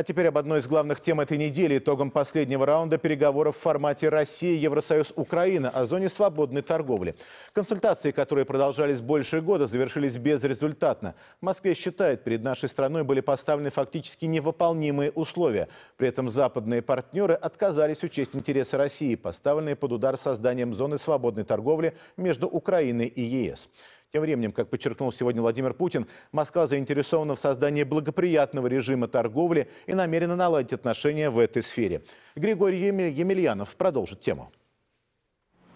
А теперь об одной из главных тем этой недели. Итогом последнего раунда переговоров в формате Россия, Евросоюз, Украина о зоне свободной торговли. Консультации, которые продолжались больше года, завершились безрезультатно. Москва считает, перед нашей страной были поставлены фактически невыполнимые условия. При этом западные партнеры отказались учесть интересы России, поставленные под удар созданием зоны свободной торговли между Украиной и ЕС. Тем временем, как подчеркнул сегодня Владимир Путин, Москва заинтересована в создании благоприятного режима торговли и намерена наладить отношения в этой сфере. Григорий Емельянов продолжит тему.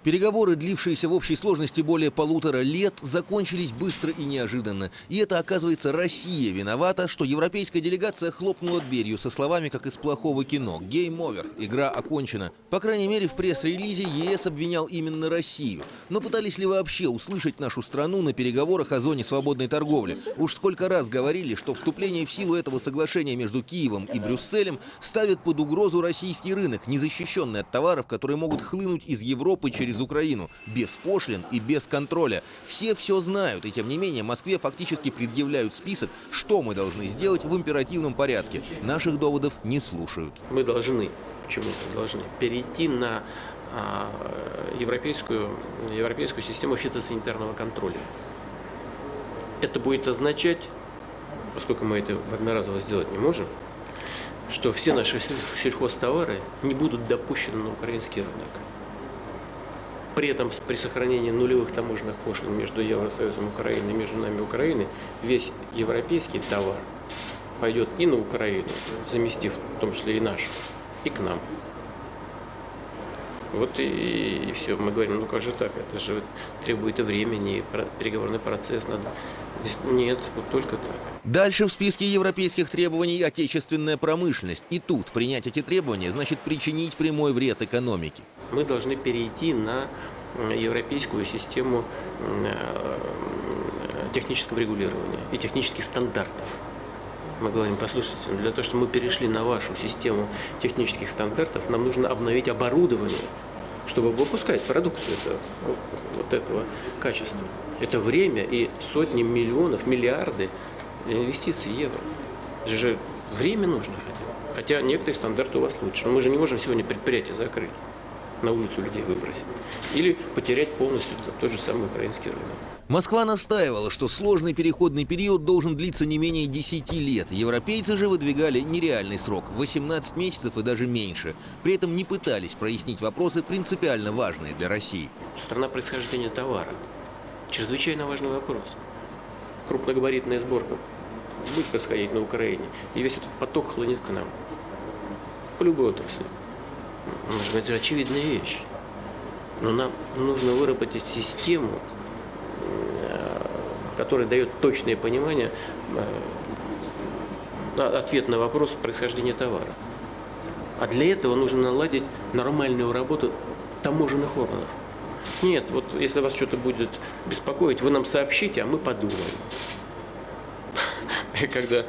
Переговоры, длившиеся в общей сложности более 1,5 лет, закончились быстро и неожиданно. И это, оказывается, Россия виновата, что европейская делегация хлопнула дверью со словами, как из плохого кино. «Гейм-овер. Игра окончена». По крайней мере, в пресс-релизе ЕС обвинял именно Россию. Но пытались ли вообще услышать нашу страну на переговорах о зоне свободной торговли? Уж сколько раз говорили, что вступление в силу этого соглашения между Киевом и Брюсселем ставит под угрозу российский рынок, незащищенный от товаров, которые могут хлынуть из Европы через Украину, без пошлин и без контроля. Все знают, и тем не менее Москве фактически предъявляют список, что мы должны сделать в императивном порядке. Наших доводов не слушают. Мы должны, перейти на европейскую систему фитосанитарного контроля. Это будет означать, поскольку мы это в одноразово сделать не можем, что все наши сельхозтовары не будут допущены на украинский рынок. При этом при сохранении нулевых таможенных пошлин между Евросоюзом и Украиной, между нами и Украиной, весь европейский товар пойдет и на Украину, заместив в том числе и наш, и к нам. Вот и все. Мы говорим, ну как же так, это же требует времени, переговорный процесс надо... Нет, вот только так. Дальше в списке европейских требований отечественная промышленность. И тут принять эти требования значит причинить прямой вред экономике. Мы должны перейти на европейскую систему технического регулирования и технических стандартов. Мы говорим, послушайте, для того, чтобы мы перешли на вашу систему технических стандартов, нам нужно обновить оборудование, чтобы выпускать продукцию этого качества. Это время и сотни миллионов, миллиарды инвестиций евро. Это же время нужно. Хотя некоторые стандарты у вас лучше. Но мы же не можем сегодня предприятие закрыть, на улицу людей выбросить. Или потерять полностью тот же самый украинский рынок. Москва настаивала, что сложный переходный период должен длиться не менее 10 лет. Европейцы же выдвигали нереальный срок – 18 месяцев и даже меньше. При этом не пытались прояснить вопросы, принципиально важные для России. Страна происхождения товара. Чрезвычайно важный вопрос. Крупногабаритная сборка будет происходить на Украине. И весь этот поток хлынет к нам. По любой отрасли. Может быть, это очевидная вещь. Но нам нужно выработать систему, которая дает точное понимание, ответ на вопрос происхождения товара. А для этого нужно наладить нормальную работу таможенных органов. Нет, вот если вас что-то будет беспокоить, вы нам сообщите, а мы подумаем. И когда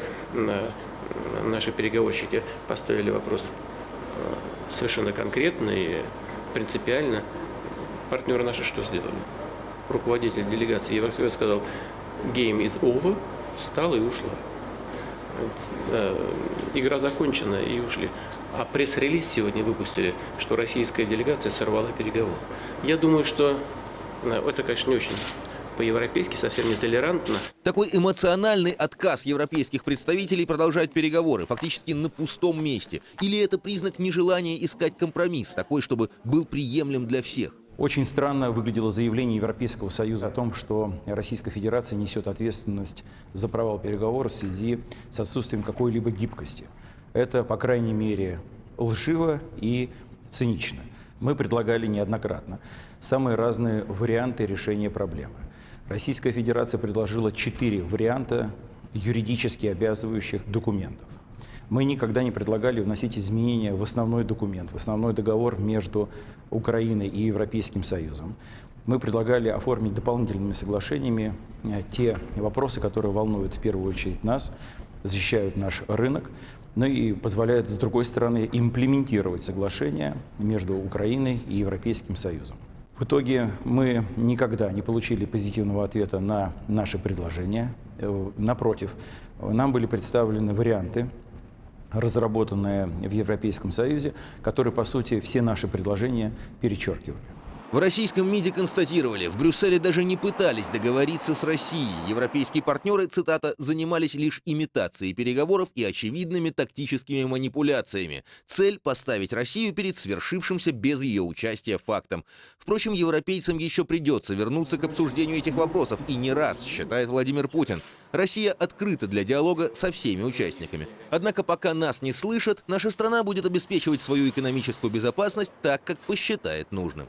наши переговорщики поставили вопрос совершенно конкретно и принципиально, партнеры наши что сделали? Руководитель делегации Евросоюза сказал, game is over, встала и ушла. Игра закончена и ушли. А пресс-релиз сегодня выпустили, что российская делегация сорвала переговоры. Я думаю, что это, конечно, не очень по-европейски, совсем нетолерантно. Такой эмоциональный отказ европейских представителей продолжать переговоры фактически на пустом месте. Или это признак нежелания искать компромисс, такой, чтобы был приемлем для всех? Очень странно выглядело заявление Европейского Союза о том, что Российская Федерация несет ответственность за провал переговоров в связи с отсутствием какой-либо гибкости. Это, по крайней мере, лживо и цинично. Мы предлагали неоднократно самые разные варианты решения проблемы. Российская Федерация предложила 4 варианта юридически обязывающих документов. Мы никогда не предлагали вносить изменения в основной документ, в основной договор между Украиной и Европейским Союзом. Мы предлагали оформить дополнительными соглашениями те вопросы, которые волнуют в первую очередь нас, защищают наш рынок, но и позволяют, с другой стороны, имплементировать соглашения между Украиной и Европейским Союзом. В итоге мы никогда не получили позитивного ответа на наши предложения. Напротив, нам были представлены варианты, разработанные в Европейском Союзе, которые, по сути, все наши предложения перечеркивали. В российском МИДе констатировали, в Брюсселе даже не пытались договориться с Россией. Европейские партнеры, цитата, занимались лишь имитацией переговоров и очевидными тактическими манипуляциями. Цель – поставить Россию перед свершившимся без ее участия фактом. Впрочем, европейцам еще придется вернуться к обсуждению этих вопросов. И не раз, считает Владимир Путин. Россия открыта для диалога со всеми участниками. Однако пока нас не слышат, наша страна будет обеспечивать свою экономическую безопасность так, как посчитает нужным.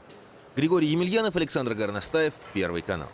Григорий Емельянов, Александр Горностаев, Первый канал.